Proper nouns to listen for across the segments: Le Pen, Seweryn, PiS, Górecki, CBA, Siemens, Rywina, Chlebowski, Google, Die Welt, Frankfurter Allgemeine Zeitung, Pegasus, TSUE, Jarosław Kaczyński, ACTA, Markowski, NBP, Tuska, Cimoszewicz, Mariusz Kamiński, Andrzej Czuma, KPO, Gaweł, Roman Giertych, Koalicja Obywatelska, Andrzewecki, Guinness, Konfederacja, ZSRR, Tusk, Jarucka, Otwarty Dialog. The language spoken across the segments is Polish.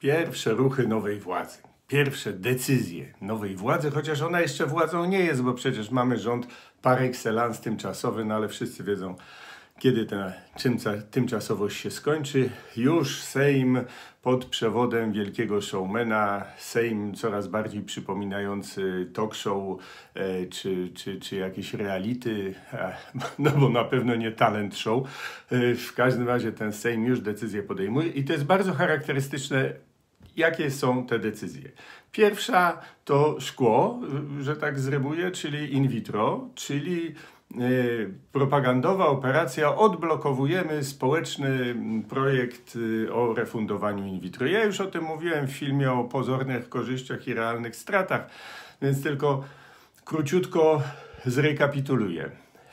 Pierwsze ruchy nowej władzy, pierwsze decyzje nowej władzy, chociaż ona jeszcze władzą nie jest, bo przecież mamy rząd par excellence tymczasowy, no ale wszyscy wiedzą, kiedy ta tymczasowość się skończy. Już Sejm pod przewodem wielkiego showmana, Sejm coraz bardziej przypominający talk show czy jakieś reality, no bo na pewno nie talent show. W każdym razie ten Sejm już decyzje podejmuje i to jest bardzo charakterystyczne, jakie są te decyzje. Pierwsza to szkło, że tak zrybuję, czyli in vitro, czyli propagandowa operacja, odblokowujemy społeczny projekt o refundowaniu in vitro. Ja już o tym mówiłem w filmie o pozornych korzyściach i realnych stratach, więc tylko króciutko zrekapituluję.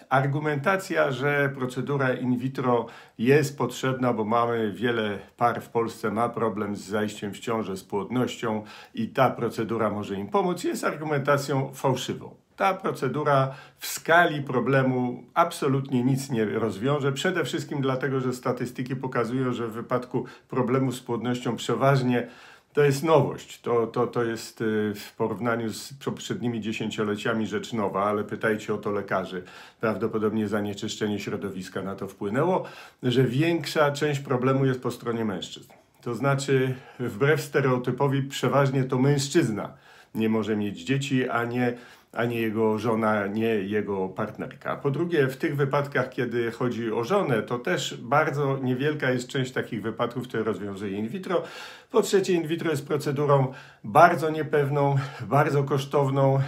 Argumentacja, że procedura in vitro jest potrzebna, bo mamy wiele par w Polsce ma problem z zajściem w ciążę, z płodnością i ta procedura może im pomóc, jest argumentacją fałszywą. Ta procedura w skali problemu absolutnie nic nie rozwiąże. Przede wszystkim dlatego, że statystyki pokazują, że w wypadku problemu z płodnością przeważnie to jest nowość. To jest w porównaniu z poprzednimi dziesięcioleciami rzecz nowa, ale pytajcie o to lekarzy. Prawdopodobnie zanieczyszczenie środowiska na to wpłynęło, że większa część problemu jest po stronie mężczyzn. To znaczy, wbrew stereotypowi, przeważnie to mężczyzna nie może mieć dzieci, a nie jego żona, nie jego partnerka. Po drugie, w tych wypadkach, kiedy chodzi o żonę, to też bardzo niewielka jest część takich wypadków, które rozwiązuje in vitro. Po trzecie, in vitro jest procedurą bardzo niepewną, bardzo kosztowną,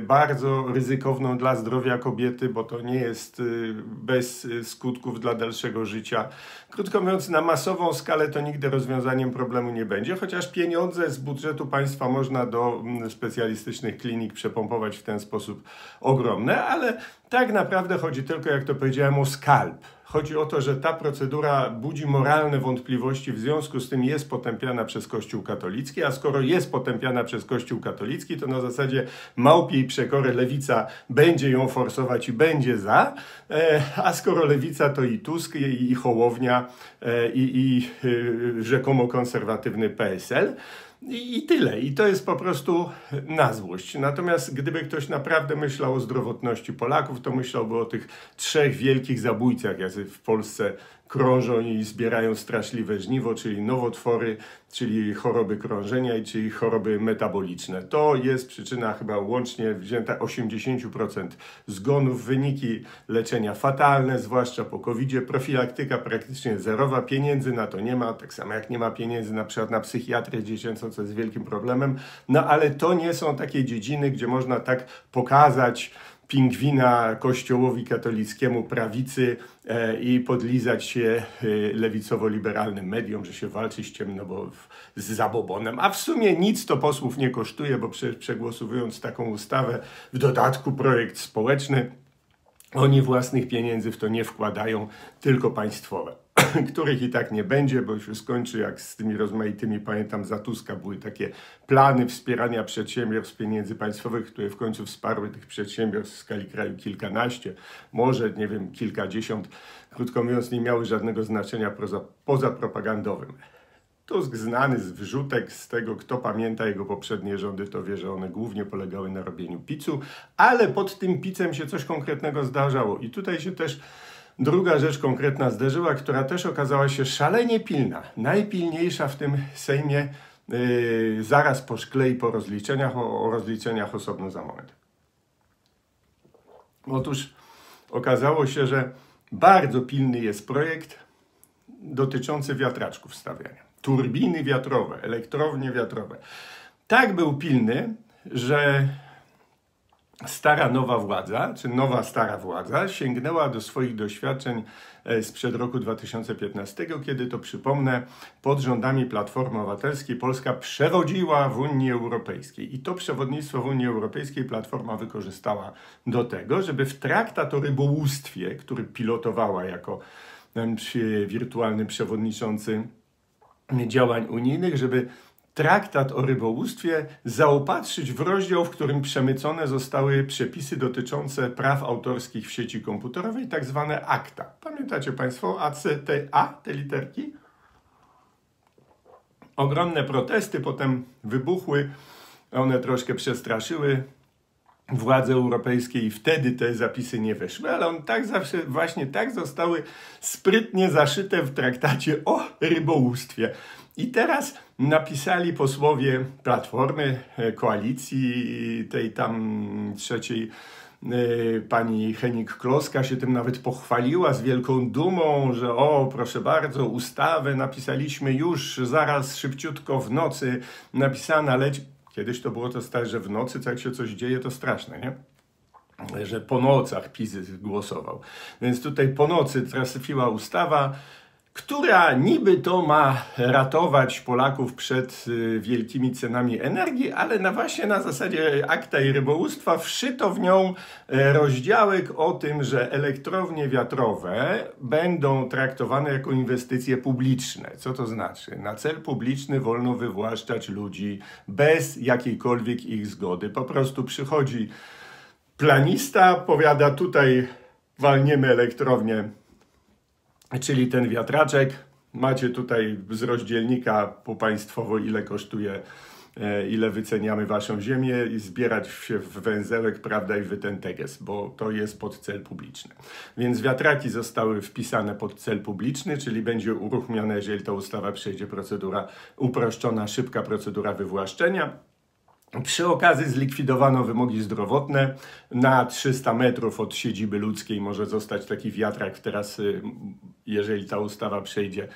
bardzo ryzykowną dla zdrowia kobiety, bo to nie jest bez skutków dla dalszego życia. Krótko mówiąc, na masową skalę to nigdy rozwiązaniem problemu nie będzie, chociaż pieniądze z budżetu państwa można do specjalistycznych klinik przepompować w ten sposób ogromne, ale tak naprawdę chodzi tylko, jak to powiedziałem, o skalp. Chodzi o to, że ta procedura budzi moralne wątpliwości, w związku z tym jest potępiana przez Kościół katolicki, a skoro jest potępiana przez Kościół katolicki, to na zasadzie małpiej przekory lewica będzie ją forsować i będzie za, a skoro lewica, to i Tusk, i Hołownia, i rzekomo konserwatywny PSL. I tyle. I to jest po prostu na złość. Natomiast gdyby ktoś naprawdę myślał o zdrowotności Polaków, to myślałby o tych trzech wielkich zabójcach, jacy w Polsce krążą i zbierają straszliwe żniwo, czyli nowotwory, czyli choroby krążenia i czyli choroby metaboliczne. To jest przyczyna chyba łącznie wzięta 80% zgonów, wyniki leczenia fatalne, zwłaszcza po COVID-zie, profilaktyka praktycznie zerowa, pieniędzy na to nie ma, tak samo jak nie ma pieniędzy na przykład na psychiatrię dziecięcą, co jest wielkim problemem, no ale to nie są takie dziedziny, gdzie można tak pokazać pingwina kościołowi katolickiemu, prawicy i podlizać się lewicowo-liberalnym mediom, że się walczy z zabobonem. A w sumie nic to posłów nie kosztuje, bo przegłosowując taką ustawę, w dodatku projekt społeczny, oni własnych pieniędzy w to nie wkładają, tylko państwowe, których i tak nie będzie, bo się skończy jak z tymi rozmaitymi, pamiętam za Tuska były takie plany wspierania przedsiębiorstw pieniędzy państwowych, które w końcu wsparły tych przedsiębiorstw w skali kraju kilkanaście, może nie wiem, kilkadziesiąt, krótko mówiąc nie miały żadnego znaczenia poza propagandowym. Tusk znany z wrzutek, z tego kto pamięta jego poprzednie rządy, to wie, że one głównie polegały na robieniu picu, ale pod tym picem się coś konkretnego zdarzało i tutaj się też druga rzecz konkretna zdarzyła, która też okazała się szalenie pilna, najpilniejsza w tym Sejmie, zaraz po szkle i po rozliczeniach, o rozliczeniach osobno za moment. Otóż okazało się, że bardzo pilny jest projekt dotyczący wiatraczków stawiania. Turbiny wiatrowe, elektrownie wiatrowe. Tak był pilny, że stara nowa władza, czy nowa stara władza sięgnęła do swoich doświadczeń sprzed roku 2015, kiedy to przypomnę, pod rządami Platformy Obywatelskiej Polska przewodziła w Unii Europejskiej i to przewodnictwo w Unii Europejskiej Platforma wykorzystała do tego, żeby w traktat o rybołówstwie, który pilotowała jako wirtualny przewodniczący działań unijnych, żeby traktat o rybołówstwie zaopatrzyć w rozdział, w którym przemycone zostały przepisy dotyczące praw autorskich w sieci komputerowej, tak zwane ACTA. Pamiętacie Państwo ACTA, te literki? ogromne protesty potem wybuchły, one troszkę przestraszyły władze europejskie i wtedy te zapisy nie weszły, ale on tak zawsze, właśnie tak zostały sprytnie zaszyte w traktacie o rybołówstwie. I teraz napisali posłowie Platformy, koalicji, tej tam trzeciej, pani Henik Kloska się tym nawet pochwaliła z wielką dumą, że o, proszę bardzo, ustawę napisaliśmy już zaraz szybciutko w nocy, napisana, lecz kiedyś to było to stare, że w nocy, jak się coś dzieje, to straszne, nie? Że po nocach PiS głosował. Więc tutaj po nocy trafiła ustawa, która niby to ma ratować Polaków przed wielkimi cenami energii, ale właśnie na zasadzie akta i rybołówstwa wszyto w nią rozdziałek o tym, że elektrownie wiatrowe będą traktowane jako inwestycje publiczne. Co to znaczy? Na cel publiczny wolno wywłaszczać ludzi bez jakiejkolwiek ich zgody. Po prostu przychodzi planista, powiada tutaj walniemy elektrownię, czyli ten wiatraczek, macie tutaj z rozdzielnika po państwowo ile kosztuje, ile wyceniamy waszą ziemię i zbierać się w węzełek, prawda, i wytenteges, bo to jest pod cel publiczny. Więc wiatraki zostały wpisane pod cel publiczny, czyli będzie uruchomiona, jeżeli ta ustawa przejdzie, procedura uproszczona, szybka procedura wywłaszczenia. Przy okazji zlikwidowano wymogi zdrowotne. Na 300 metrów od siedziby ludzkiej może zostać taki wiatrak teraz, jeżeli ta ustawa przejdzie,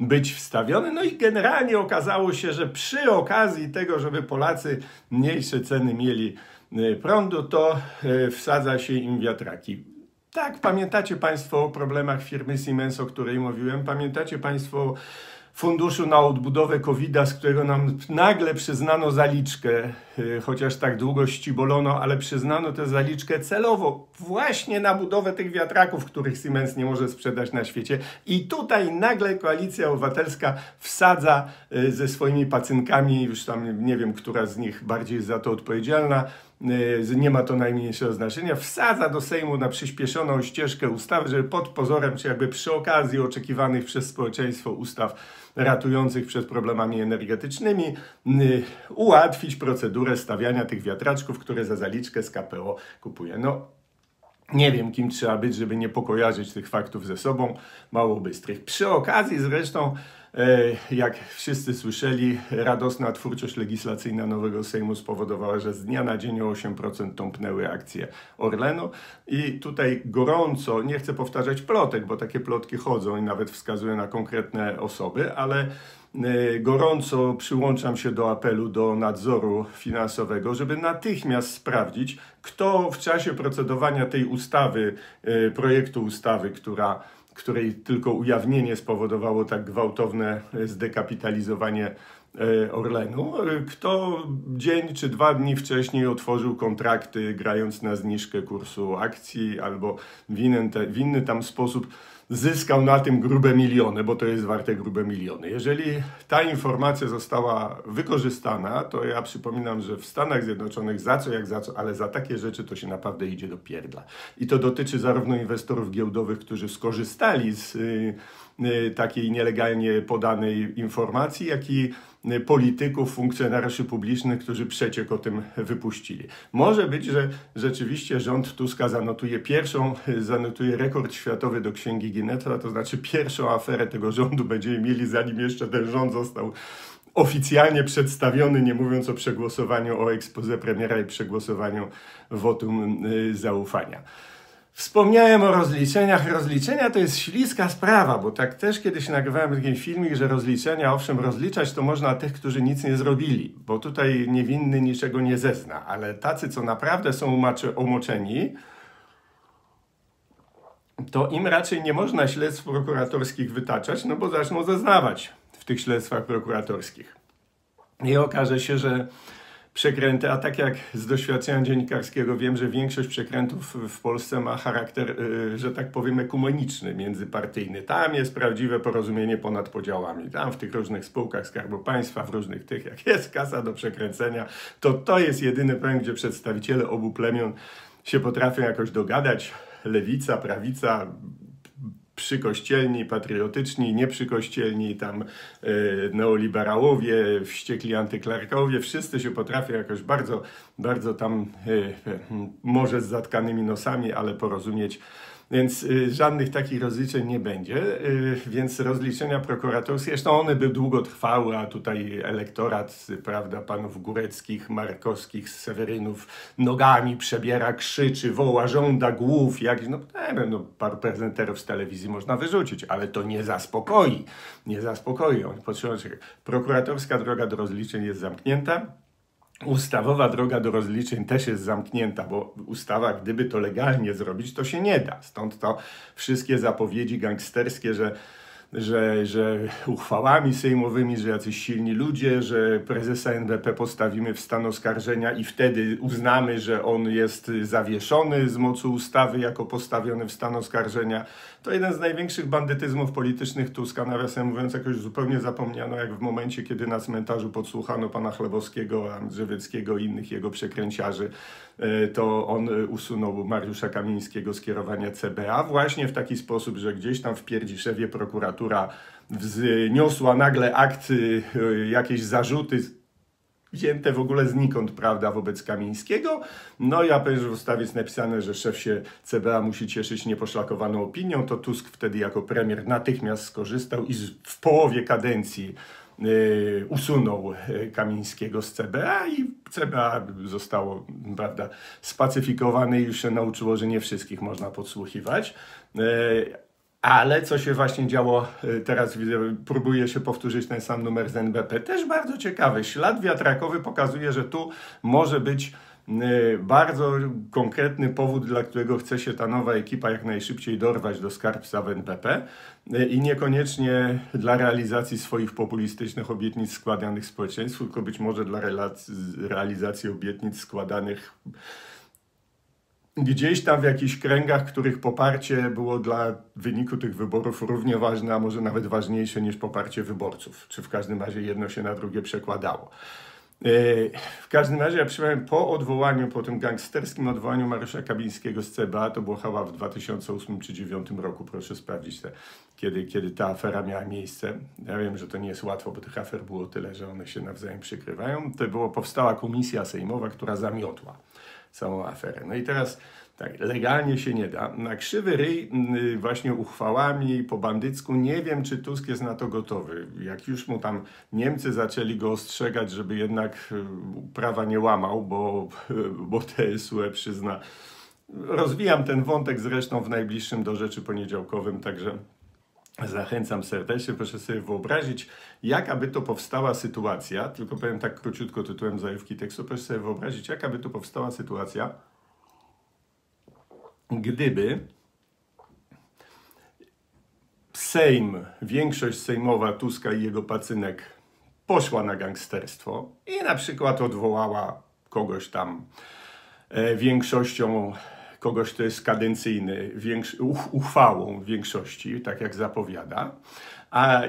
być wstawiony. No i generalnie okazało się, że przy okazji tego, żeby Polacy mniejsze ceny mieli prądu, to wsadza się im wiatraki. Tak, pamiętacie Państwo o problemach firmy Siemens, o której mówiłem? Pamiętacie Państwo funduszu na odbudowę COVID-a, z którego nam nagle przyznano zaliczkę, chociaż tak długo ścibolono, ale przyznano tę zaliczkę celowo właśnie na budowę tych wiatraków, których Siemens nie może sprzedać na świecie. I tutaj nagle Koalicja Obywatelska wsadza ze swoimi pacynkami, już tam nie wiem, która z nich bardziej jest za to odpowiedzialna, nie ma to najmniejszego znaczenia, wsadza do Sejmu na przyspieszoną ścieżkę ustawy, żeby pod pozorem, czy jakby przy okazji oczekiwanych przez społeczeństwo ustaw ratujących przed problemami energetycznymi, ułatwić procedurę stawiania tych wiatraczków, które za zaliczkę z KPO kupuje. No, nie wiem, kim trzeba być, żeby nie pokojarzyć tych faktów ze sobą, mało bystrych. Przy okazji zresztą, jak wszyscy słyszeli, radosna twórczość legislacyjna nowego Sejmu spowodowała, że z dnia na dzień o 8% tąpnęły akcje Orlenu i tutaj gorąco, nie chcę powtarzać plotek, bo takie plotki chodzą i nawet wskazują na konkretne osoby, ale gorąco przyłączam się do apelu do nadzoru finansowego, żeby natychmiast sprawdzić, kto w czasie procedowania tej ustawy, projektu ustawy, której tylko ujawnienie spowodowało tak gwałtowne zdekapitalizowanie Orlenu, kto dzień czy 2 dni wcześniej otworzył kontrakty, grając na zniżkę kursu akcji albo w inny tam sposób zyskał na tym grube miliony, bo to jest warte grube miliony. Jeżeli ta informacja została wykorzystana, to ja przypominam, że w Stanach Zjednoczonych za co, ale za takie rzeczy to się naprawdę idzie do pierdla. I to dotyczy zarówno inwestorów giełdowych, którzy skorzystali z takiej nielegalnie podanej informacji, jak i polityków, funkcjonariuszy publicznych, którzy przeciek o tym wypuścili. Może być, że rzeczywiście rząd Tuska zanotuje rekord światowy do Księgi Guinnessa, to znaczy pierwszą aferę tego rządu będziemy mieli, zanim jeszcze ten rząd został oficjalnie przedstawiony, nie mówiąc o przegłosowaniu, o exposé premiera i przegłosowaniu wotum zaufania. Wspomniałem o rozliczeniach. Rozliczenia to jest śliska sprawa, bo tak też kiedyś nagrywałem taki filmik, że rozliczenia, owszem, rozliczać to można tych, którzy nic nie zrobili, bo tutaj niewinny niczego nie zezna, ale tacy, co naprawdę są omoczeni, to im raczej nie można śledztw prokuratorskich wytaczać, no bo zaczną zeznawać w tych śledztwach prokuratorskich. I okaże się, że przekręty, a tak jak z doświadczenia dziennikarskiego wiem, że większość przekrętów w Polsce ma charakter, że tak powiem, ekumeniczny, międzypartyjny. Tam jest prawdziwe porozumienie ponad podziałami. Tam w tych różnych spółkach Skarbu Państwa, w różnych tych, jak jest kasa do przekręcenia, to jest jedyny punkt, gdzie przedstawiciele obu plemion się potrafią jakoś dogadać. Lewica, prawica, przykościelni, patriotyczni, nieprzykościelni, tam neoliberałowie, wściekli antyklerkowie, wszyscy się potrafią jakoś bardzo, bardzo tam, może z zatkanymi nosami, ale porozumieć. Więc żadnych takich rozliczeń nie będzie, więc rozliczenia prokuratorskie, zresztą one by długo trwały, a tutaj elektorat, prawda, panów Góreckich, Markowskich, Sewerynów nogami przebiera, krzyczy, woła, żąda głów, jak, no nie wiem, no, paru prezenterów z telewizji można wyrzucić, ale to nie zaspokoi, nie zaspokoi. Oni potrzebują czegoś. Prokuratorska droga do rozliczeń jest zamknięta. Ustawowa droga do rozliczeń też jest zamknięta, bo ustawa, gdyby to legalnie zrobić, to się nie da. Stąd to wszystkie zapowiedzi gangsterskie, że uchwałami sejmowymi, że jacyś silni ludzie, że prezesa NBP postawimy w stan oskarżenia i wtedy uznamy, że on jest zawieszony z mocy ustawy jako postawiony w stan oskarżenia. To jeden z największych bandytyzmów politycznych Tuska. Nawiasem mówiąc, jakoś zupełnie zapomniano, jak w momencie, kiedy na cmentarzu podsłuchano pana Chlebowskiego, Andrzeweckiego i innych jego przekręciarzy, to on usunął Mariusza Kamińskiego z kierowania CBA właśnie w taki sposób, że gdzieś tam w Pierdziszewie prokuratura wzniosła nagle akt, jakieś zarzuty wzięte w ogóle znikąd, prawda, wobec Kamińskiego. No i apel, że w ustawie jest napisane, że szef się CBA musi cieszyć nieposzlakowaną opinią, to Tusk wtedy jako premier natychmiast skorzystał i w połowie kadencji usunął Kamińskiego z CBA i CBA zostało, prawda, spacyfikowane i już się nauczyło, że nie wszystkich można podsłuchiwać. Ale co się właśnie działo, teraz widzę, próbuje się powtórzyć ten sam numer z NBP, też bardzo ciekawy. Ślad wiatrakowy pokazuje, że tu może być bardzo konkretny powód, dla którego chce się ta nowa ekipa jak najszybciej dorwać do skarbca w NBP i niekoniecznie dla realizacji swoich populistycznych obietnic składanych społeczeństwu, tylko być może dla realizacji obietnic składanych gdzieś tam w jakichś kręgach, których poparcie było dla wyniku tych wyborów równie ważne, a może nawet ważniejsze niż poparcie wyborców, czy w każdym razie jedno się na drugie przekładało. W każdym razie, ja przypomnę, po tym gangsterskim odwołaniu Mariusza Kamińskiego z CBA, to było chyba w 2008 czy 2009 roku, proszę sprawdzić, kiedy ta afera miała miejsce. Ja wiem, że to nie jest łatwo, bo tych afer było tyle, że one się nawzajem przykrywają. To powstała komisja sejmowa, która zamiotła całą aferę. No i teraz tak, legalnie się nie da. Na krzywy ryj właśnie uchwałami po bandycku, nie wiem, czy Tusk jest na to gotowy. Jak już mu tam Niemcy zaczęli go ostrzegać, żeby jednak prawa nie łamał, bo TSUE przyzna. Rozwijam ten wątek zresztą w najbliższym do rzeczy poniedziałkowym, także zachęcam serdecznie, proszę sobie wyobrazić, jakaby to powstała sytuacja, tylko powiem tak króciutko tytułem zajówki tekstu, proszę sobie wyobrazić, jakaby to powstała sytuacja, gdyby Sejm, większość sejmowa Tuska i jego pacynek poszła na gangsterstwo i na przykład odwołała kogoś tam większością, kogoś, kto jest kadencyjny, uchwałą większości, tak jak zapowiada,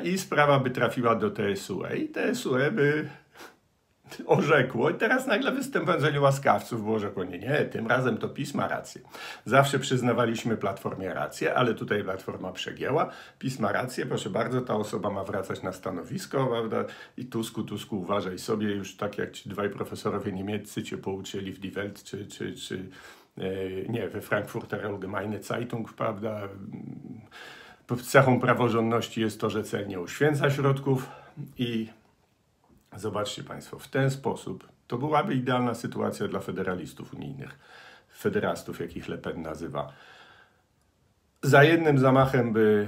i sprawa by trafiła do TSUE i TSUE by orzekło i teraz nagle występujące łaskawców było orzekło, nie, tym razem to PiS ma rację. Zawsze przyznawaliśmy Platformie rację, ale tutaj Platforma przegięła, PiS ma rację, proszę bardzo, ta osoba ma wracać na stanowisko, prawda, i Tusku, uważaj sobie, już tak jak ci dwaj profesorowie niemieccy cię pouczyli w Die Welt, czy nie, we Frankfurter Allgemeine Zeitung, prawda, cechą praworządności jest to, że cel nie uświęca środków i zobaczcie Państwo, w ten sposób to byłaby idealna sytuacja dla federalistów unijnych, federastów, jakich Le Pen nazywa. Za jednym zamachem by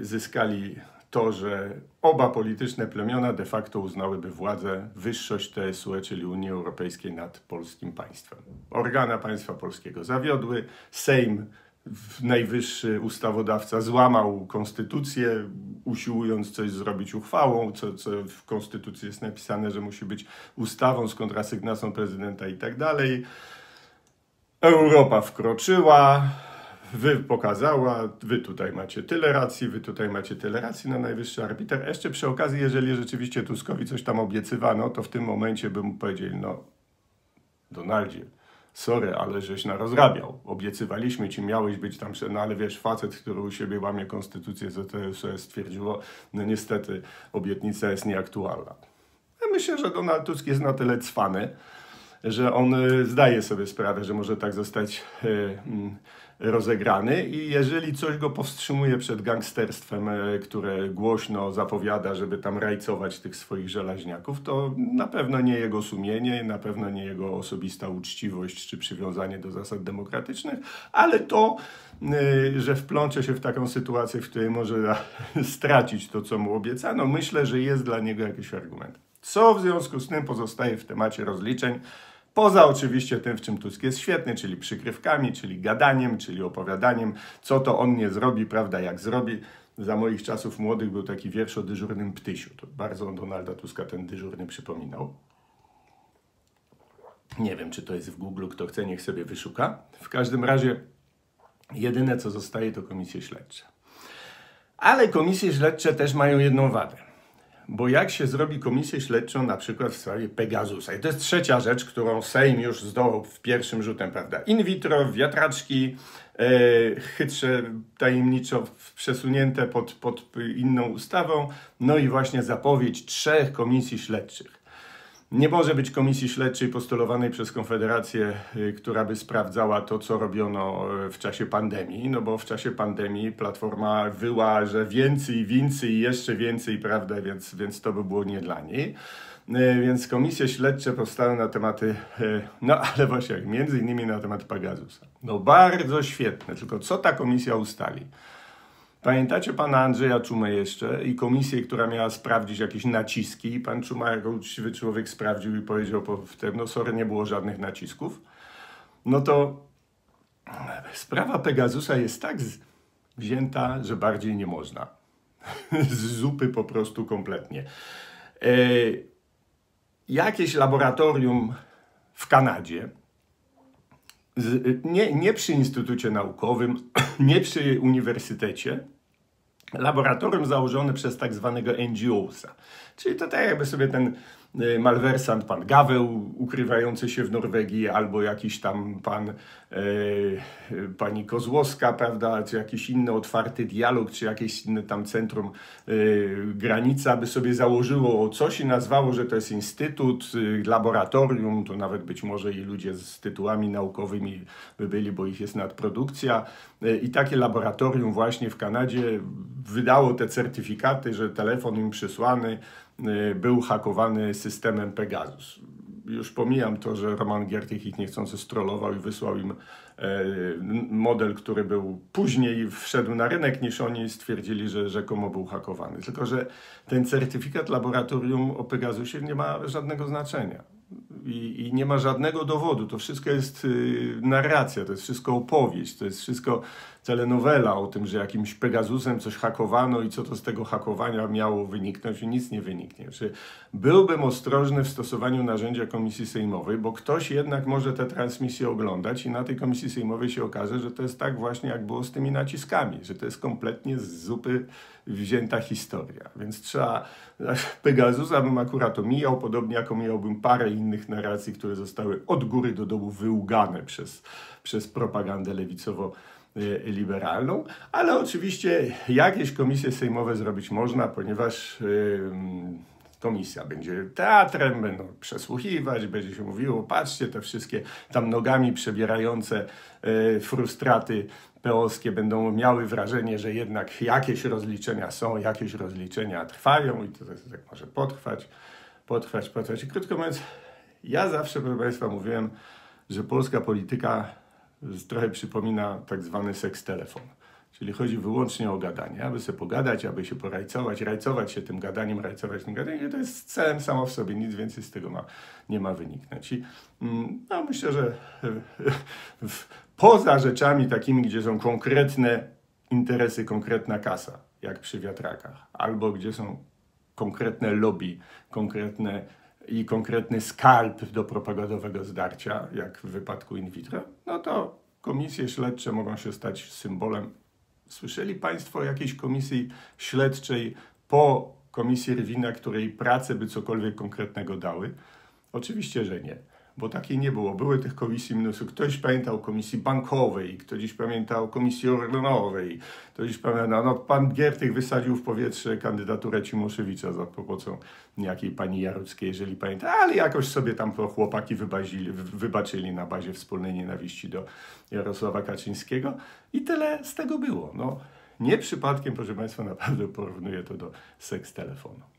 zyskali to, że oba polityczne plemiona de facto uznałyby władzę, wyższość TSUE, czyli Unii Europejskiej nad polskim państwem. Organa państwa polskiego zawiodły, Sejm, najwyższy ustawodawca, złamał konstytucję, usiłując coś zrobić uchwałą, co w konstytucji jest napisane, że musi być ustawą z kontrasygnacją prezydenta i tak dalej. Europa wkroczyła. Wy pokazała, wy tutaj macie tyle racji, wy tutaj macie tyle racji, na najwyższy arbiter. Jeszcze przy okazji, jeżeli rzeczywiście Tuskowi coś tam obiecywano, to w tym momencie bym mu powiedział, no Donaldzie, sorry, ale żeś narozrabiał. Obiecywaliśmy ci, miałeś być tam, no ale wiesz, facet, który u siebie łamie konstytucję ZSRR, stwierdziło, no niestety obietnica jest nieaktualna. Ja myślę, że Donald Tusk jest na tyle cwany, że on zdaje sobie sprawę, że może tak zostać rozegrany i jeżeli coś go powstrzymuje przed gangsterstwem, które głośno zapowiada, żeby tam rajcować tych swoich żelaźniaków, to na pewno nie jego sumienie, na pewno nie jego osobista uczciwość czy przywiązanie do zasad demokratycznych, ale to, że wplącze się w taką sytuację, w której może stracić to, co mu obiecano, myślę, że jest dla niego jakiś argument. Co w związku z tym pozostaje w temacie rozliczeń, poza oczywiście tym, w czym Tusk jest świetny, czyli przykrywkami, czyli gadaniem, czyli opowiadaniem, co to on nie zrobi, prawda, jak zrobi. Za moich czasów młodych był taki wiersz o dyżurnym ptysiu. To bardzo Donalda Tuska ten dyżurny przypominał. Nie wiem, czy to jest w Google, kto chce, niech sobie wyszuka. W każdym razie jedyne, co zostaje, to komisje śledcze. Ale komisje śledcze też mają jedną wadę. Bo jak się zrobi komisję śledczą na przykład w sprawie Pegasusa. I to jest trzecia rzecz, którą Sejm już zdołał w pierwszym rzutem, prawda? In vitro, wiatraczki, chytrze, tajemniczo przesunięte pod inną ustawą. No i właśnie zapowiedź 3 komisji śledczych. Nie może być komisji śledczej postulowanej przez Konfederację, która by sprawdzała to, co robiono w czasie pandemii, no bo w czasie pandemii Platforma wyła, że więcej i jeszcze więcej, prawda, więc to by było nie dla niej. Więc komisje śledcze powstały na tematy, no ale właśnie, między innymi na temat Pegasusa. No bardzo świetne, tylko co ta komisja ustali? Pamiętacie pana Andrzeja Czumę jeszcze i komisję, która miała sprawdzić jakieś naciski i pan Czuma jako uczciwy człowiek sprawdził i powiedział potem, no sorry, nie było żadnych nacisków. No to sprawa Pegasusa jest tak wzięta, że bardziej nie można. Z zupy po prostu kompletnie. Jakieś laboratorium w Kanadzie, nie przy Instytucie Naukowym, nie przy uniwersytecie, laboratorium założone przez tak zwanego NGO-sa. Czyli to tak jakby sobie ten malwersant, pan Gaweł ukrywający się w Norwegii, albo jakiś tam pan, pani Kozłowska, prawda, czy jakiś inny Otwarty Dialog, czy jakieś inne tam centrum granica, by sobie założyło coś i nazwało, że to jest instytut, laboratorium, to nawet być może i ludzie z tytułami naukowymi by byli, bo ich jest nadprodukcja. I takie laboratorium właśnie w Kanadzie wydało te certyfikaty, że telefon im przysłany był hakowany systemem Pegasus. Już pomijam to, że Roman Giertych ich niechcący strollował i wysłał im model, który był później, wszedł na rynek, niż oni stwierdzili, że rzekomo był hakowany. Tylko że ten certyfikat laboratorium o Pegasusie nie ma żadnego znaczenia i nie ma żadnego dowodu. To wszystko jest narracja, to jest wszystko opowieść, to jest wszystko telenowela o tym, że jakimś Pegasusem coś hakowano i co to z tego hakowania miało wyniknąć i nic nie wyniknie. Czyli byłbym ostrożny w stosowaniu narzędzia komisji sejmowej, bo ktoś jednak może te transmisje oglądać i na tej komisji sejmowej się okaże, że to jest tak właśnie jak było z tymi naciskami, że to jest kompletnie z zupy wzięta historia. Więc trzeba, Pegasusa bym akurat omijał, podobnie jak omijałbym parę innych narracji, które zostały od góry do dołu wyłgane przez propagandę lewicowo liberalną, ale oczywiście jakieś komisje sejmowe zrobić można, ponieważ komisja będzie teatrem, będą przesłuchiwać, będzie się mówiło, patrzcie, te wszystkie tam nogami przebierające frustraty PO-skie będą miały wrażenie, że jednak jakieś rozliczenia są, jakieś rozliczenia trwają i to tak może potrwać. I krótko mówiąc, ja zawsze, proszę Państwa, mówiłem, że polska polityka trochę przypomina tak zwany seks telefon. Czyli chodzi wyłącznie o gadanie, aby sobie pogadać, aby się porajcować, rajcować się tym gadaniem, I to jest celem samo w sobie, nic więcej z tego nie ma wyniknąć. I no, myślę, że poza rzeczami takimi, gdzie są konkretne interesy, konkretna kasa, jak przy wiatrakach, albo gdzie są konkretne lobby, konkretny skalp do propagandowego zdarcia, jak w wypadku in vitro, no to komisje śledcze mogą się stać symbolem. Słyszeli Państwo o jakiejś komisji śledczej po komisji Rywina, której prace by cokolwiek konkretnego dały? Oczywiście, że nie. bo takiej nie było. Były tych komisji mnóstwo. Ktoś pamiętał komisji bankowej, ktoś pamiętał komisji orlenowej, ktoś pamiętał, no pan Giertych wysadził w powietrze kandydaturę Cimoszewicza za pomocą jakiej pani Jaruckiej, jeżeli pamięta, ale jakoś sobie tam chłopaki wybaczyli na bazie wspólnej nienawiści do Jarosława Kaczyńskiego i tyle z tego było. No, nie przypadkiem, proszę Państwa, naprawdę porównuję to do seks telefonu.